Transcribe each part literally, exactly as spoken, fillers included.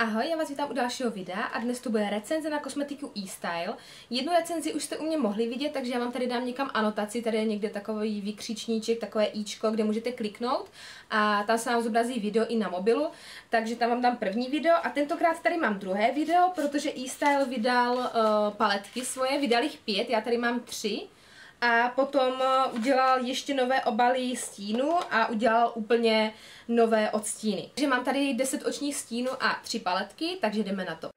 Ahoj, já vás vítám u dalšího videa a dnes to bude recenze na kosmetiku E-STYLE. Jednu recenzi už jste u mě mohli vidět, takže já vám tady dám někam anotaci, tady je někde takový vykřičníček, takové íčko, kde můžete kliknout a tam se vám zobrazí video i na mobilu, takže tam vám dám první video a tentokrát tady mám druhé video, protože E-STYLE vydal uh, paletky svoje, vydal jich pět, já tady mám tři. A potom udělal ještě nové obaly stínu a udělal úplně nové odstíny. Takže mám tady deset očních stínů a tři paletky, takže jdeme na to.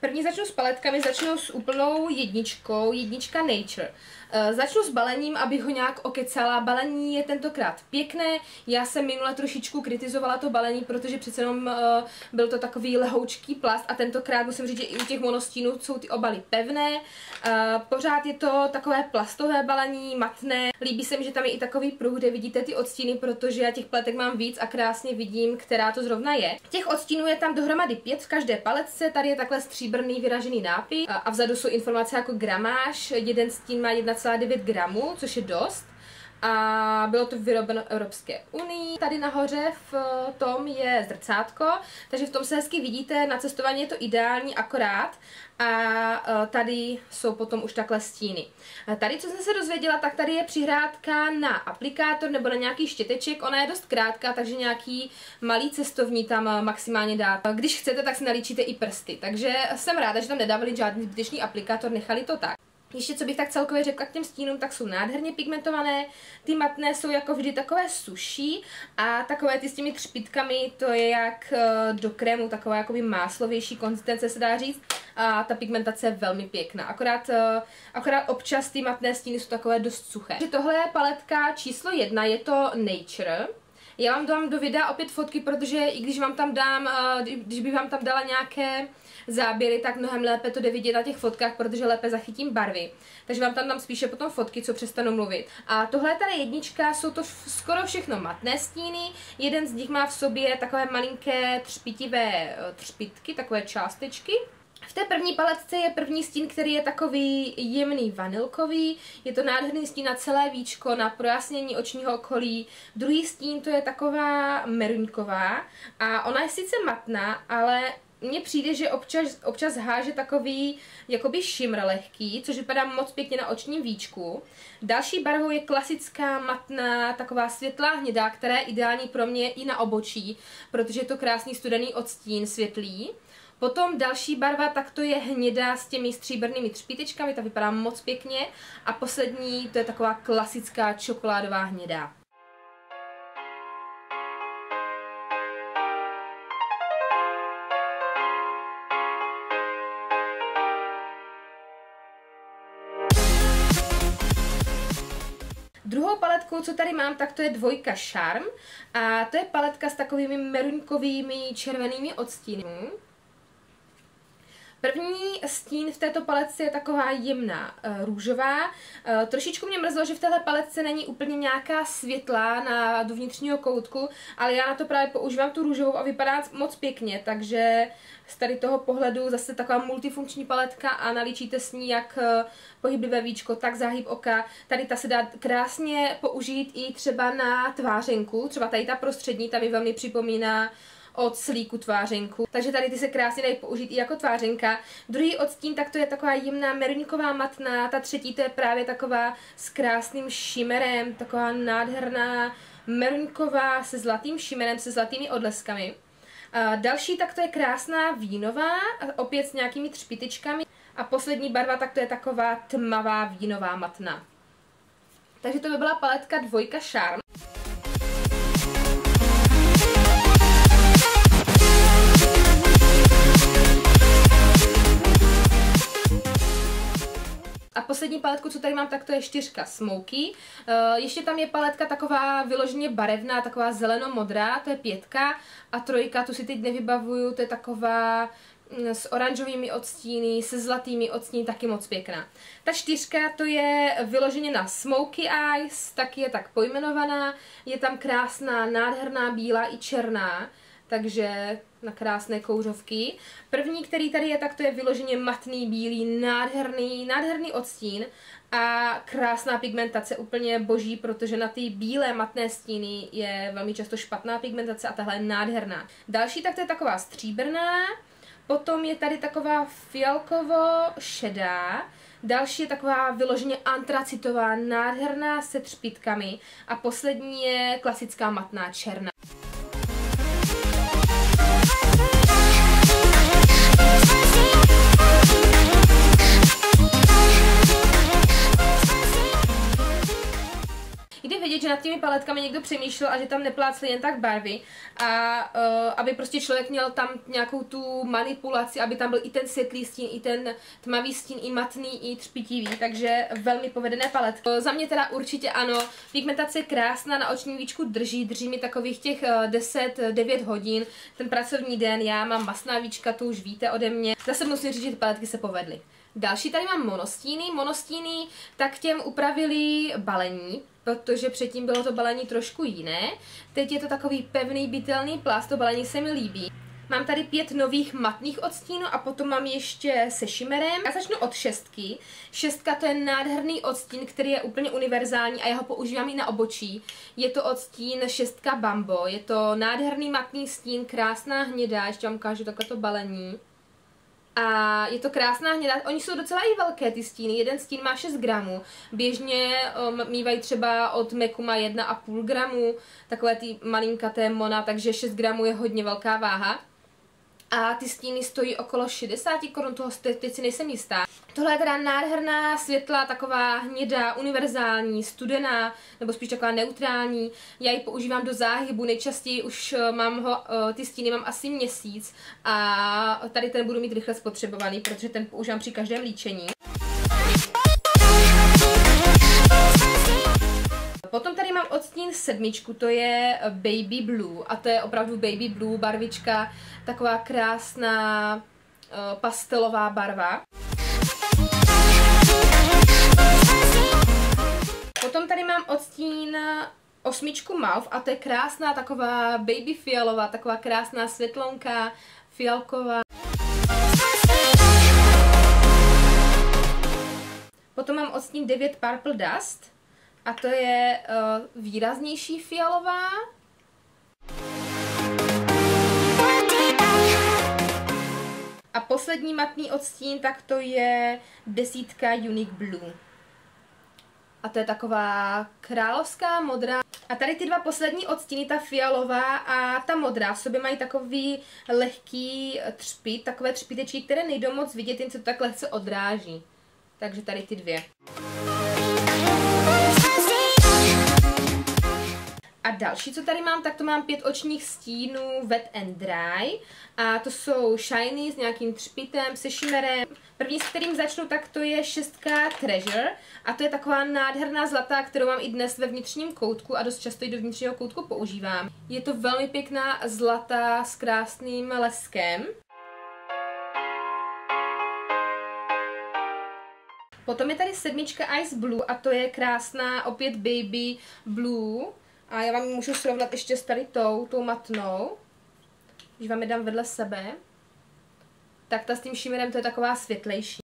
První začnu s paletkami, začnu s úplnou jedničkou, jednička Nature. E, začnu s balením, abych ho nějak okecala. Balení je tentokrát pěkné, já jsem minule trošičku kritizovala to balení, protože přece jenom e, byl to takový lehoučký plast a tentokrát musím říct, že i u těch monostínů jsou ty obaly pevné. E, pořád je to takové plastové balení, matné. Líbí se mi, že tam je i takový pruh, kde vidíte ty odstíny, protože já těch paletek mám víc a krásně vidím, která to zrovna je. Těch odstínů je tam dohromady pět v každé paletce, tady je takhle stříbrný vyražený nápis a vzadu jsou informace jako gramáž, jeden stín má jedna celá devět gramů, což je dost a bylo to vyrobeno v Evropské unii. Tady nahoře v tom je zrcátko, takže v tom se hezky vidíte, na cestování je to ideální akorát a tady jsou potom už takhle stíny. Tady, co jsem se dozvěděla, tak tady je přihrádka na aplikátor nebo na nějaký štěteček, ona je dost krátká, takže nějaký malý cestovní tam maximálně dát. Když chcete, tak si nalíčíte i prsty, takže jsem ráda, že tam nedávali žádný zbytečný aplikátor, nechali to tak. Ještě co bych tak celkově řekla k těm stínům, tak jsou nádherně pigmentované, ty matné jsou jako vždy takové suší a takové ty s těmi třpitkami, to je jak do krému, taková jakoby máslovější konzistence se dá říct a ta pigmentace je velmi pěkná, akorát, akorát občas ty matné stíny jsou takové dost suché. Tohle je paletka číslo jedna, je to Nature. Já vám dám do videa opět fotky, protože i když vám tam dám, když bych vám tam dala nějaké záběry, tak mnohem lépe to jde vidět na těch fotkách, protože lépe zachytím barvy. Takže vám tam dám spíše potom fotky, co přestanu mluvit. A tohle je tady jednička, jsou to skoro všechno matné stíny, jeden z nich má v sobě takové malinké třpitivé třpitky, takové částečky. V té první paletce je první stín, který je takový jemný vanilkový, je to nádherný stín na celé víčko, na projasnění očního okolí. Druhý stín to je taková meruňková a ona je sice matná, ale mně přijde, že občas, občas háže takový jakoby šimr lehký, což vypadá moc pěkně na očním víčku. Další barvou je klasická, matná, taková světlá hnědá, která je ideální pro mě i na obočí, protože je to krásný studený odstín, světlý. Potom další barva, tak to je hnědá s těmi stříbrnými třpítečkami, ta vypadá moc pěkně. A poslední, to je taková klasická čokoládová hnědá. Druhou paletkou, co tady mám, tak to je dvojka Charm. A to je paletka s takovými meruňkovými červenými odstíny. První stín v této paletce je taková jemná růžová. Trošičku mě mrzlo, že v téhle paletce není úplně nějaká světlá na, do vnitřního koutku, ale já na to právě používám tu růžovou a vypadá moc pěkně, takže z tady toho pohledu zase taková multifunkční paletka a nalíčíte s ní jak pohyblivé víčko, tak záhyb oka. Tady ta se dá krásně použít i třeba na tvářenku, třeba tady ta prostřední, ta mi velmi připomíná od slíku tvářenku, takže tady ty se krásně dají použít i jako tvářenka. Druhý odstín, tak to je taková jemná meruňková matná, ta třetí to je právě taková s krásným šimerem, taková nádherná meruňková se zlatým šimerem, se zlatými odleskami. A další, tak to je krásná vínová, opět s nějakými třpytečkami a poslední barva, tak to je taková tmavá vínová matná. Takže to by byla paletka dvojka Charm. A poslední paletku, co tady mám, tak to je čtyřka Smoky. Ještě tam je paletka taková vyloženě barevná, taková zelenomodrá, to je pětka. A trojka, tu si teď nevybavuju, to je taková s oranžovými odstíny, se zlatými odstíny, taky moc pěkná. Ta čtyřka, to je vyloženě na Smoky Eyes, taky je tak pojmenovaná. Je tam krásná, nádherná, bílá i černá. takže na krásné kouřovky. První, který tady je, tak to je vyloženě matný bílý, nádherný, nádherný odstín a krásná pigmentace, úplně boží, protože na ty bílé matné stíny je velmi často špatná pigmentace a tahle je nádherná. Další, tak to je taková stříbrná, potom je tady taková fialkovo-šedá, další je taková vyloženě antracitová, nádherná se třpitkami a poslední je klasická matná černá. Jde vidět, že nad těmi paletkami někdo přemýšlel a že tam neplácli jen tak barvy a uh, aby prostě člověk měl tam nějakou tu manipulaci, aby tam byl i ten světlý stín, i ten tmavý stín, i matný, i třpitivý, takže velmi povedené paletky. Za mě teda určitě ano, pigmentace je krásná, na oční víčku drží, drží mi takových těch deset až devět hodin, ten pracovní den, já mám masná víčka, to už víte ode mě. Zase musím říct, že ty paletky se povedly. Další tady mám monostíny, monostíny tak těm upravili balení, protože předtím bylo to balení trošku jiné. Teď je to takový pevný, bytelný plast, to balení se mi líbí. Mám tady pět nových matných odstínů a potom mám ještě se šimerem. Já začnu od šestky. Šestka to je nádherný odstín, který je úplně univerzální a já ho používám i na obočí. Je to odstín šestka Bambo, je to nádherný matný stín, krásná hněda, ještě vám ukážu takovéto balení. A je to krásná hněda, oni jsou docela i velké ty stíny, jeden stín má šest gramů, běžně um, mývají třeba od Meku má jedna a půl gramu, takové ty malinkaté mona, takže šest gramů je hodně velká váha. A ty stíny stojí okolo šedesáti korun, toho teď si nejsem jistá. Tohle je teda nádherná, světlá, taková hněda, univerzální, studená, nebo spíš taková neutrální. Já ji používám do záhybu, nejčastěji už mám ho, ty stíny mám asi měsíc a tady ten budu mít rychle spotřebovaný, protože ten používám při každém líčení. Potom tady mám odstín sedmičku, to je Baby Blue a to je opravdu Baby Blue barvička, taková krásná pastelová barva. Potom tady mám odstín osmičku Mauve a to je krásná taková baby fialová, taková krásná světlonka, fialková. Potom mám odstín devět Purple Dust. A to je uh, výraznější fialová. A poslední matný odstín, tak to je desítka Unique Blue. A to je taková královská modrá. A tady ty dva poslední odstíny, ta fialová a ta modrá, v sobě mají takový lehký třpyt, takové třpytečky, které nejdou moc vidět, jen se to tak lehce odráží. Takže tady ty dvě. A další, co tady mám, tak to mám pět očních stínů Wet and Dry. A to jsou shiny s nějakým třpitem, se šimerem. První, s kterým začnu, tak to je šestka Treasure. A to je taková nádherná zlatá, kterou mám i dnes ve vnitřním koutku a dost často ji do vnitřního koutku používám. Je to velmi pěkná zlata s krásným leskem. Potom je tady sedmička Ice Blue a to je krásná opět Baby Blue. A já vám ji můžu srovnat ještě s tady tou, tou matnou. Když vám je dám vedle sebe, tak ta s tím šimmerem to je taková světlejší.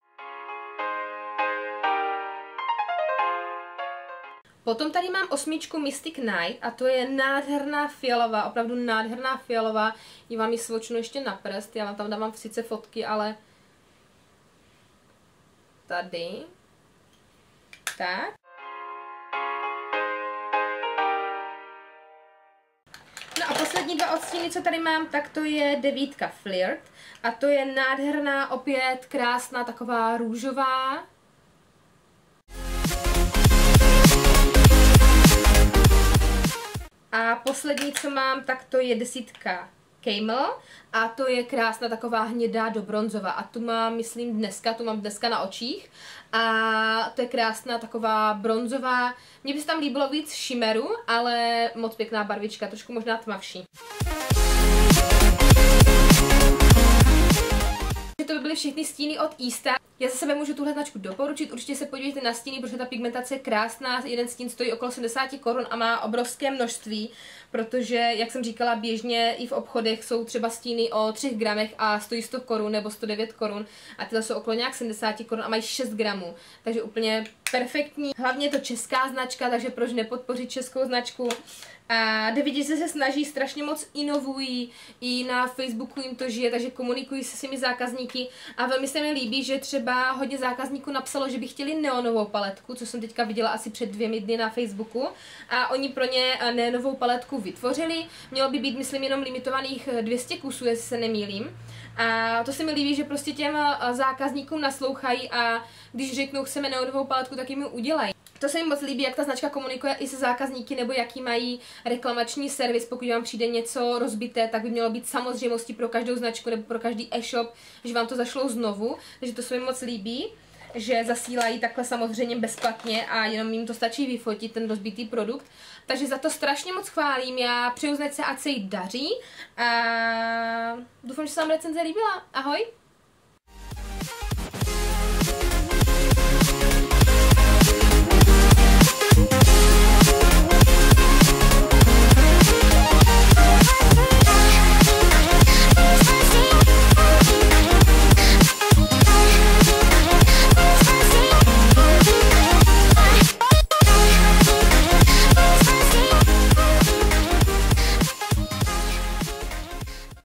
Potom tady mám osmičku Mystic Night a to je nádherná fialová, opravdu nádherná fialová. Já vám ji svočnu ještě na prst, já vám tam dávám sice fotky, ale tady. Tak. Poslední dva odstíny, co tady mám, tak to je devítka Flirt a to je nádherná, opět krásná, taková růžová. A poslední, co mám, tak to je desítka Camel a to je krásná, taková hnědá do bronzová a tu mám, myslím, dneska, tu mám dneska na očích a to je krásná, taková bronzová, mně by se tam líbilo víc šimeru, ale moc pěkná barvička, trošku možná tmavší. to by byly všechny stíny od E-STYLE. Já za sebe můžu tuhle značku doporučit, určitě se podívejte na stíny, protože ta pigmentace je krásná, jeden stín stojí okolo sedmdesáti korun a má obrovské množství, protože, jak jsem říkala, běžně i v obchodech jsou třeba stíny o třech gramech a stojí sto korun nebo sto devět korun a tyhle jsou okolo nějak sedmdesáti korun a mají šest gramů, takže úplně perfektní. Hlavně je to česká značka, takže proč nepodpořit českou značku? A jde vidět, že se snaží, strašně moc inovují, i na Facebooku jim to žije, takže komunikují se svými zákazníky a velmi se mi líbí, že třeba hodně zákazníků napsalo, že by chtěli neonovou paletku, což jsem teďka viděla asi před dvěmi dny na Facebooku a oni pro ně neonovou paletku vytvořili, mělo by být, myslím, jenom limitovaných dvě stě kusů, jestli se nemýlím. A to se mi líbí, že prostě těm zákazníkům naslouchají a když řeknou, chceme neonovou paletku, tak jim ji udělají. To se mi moc líbí, jak ta značka komunikuje i se zákazníky, nebo jaký mají reklamační servis. Pokud vám přijde něco rozbité, tak by mělo být samozřejmostí pro každou značku nebo pro každý e-shop, že vám to zašlou znovu. Takže to se mi moc líbí, že zasílají takhle samozřejmě bezplatně a jenom jim to stačí vyfotit ten rozbitý produkt. Takže za to strašně moc chválím, já přeju značce, ať se jí daří a doufám, že se vám recenze líbila. Ahoj!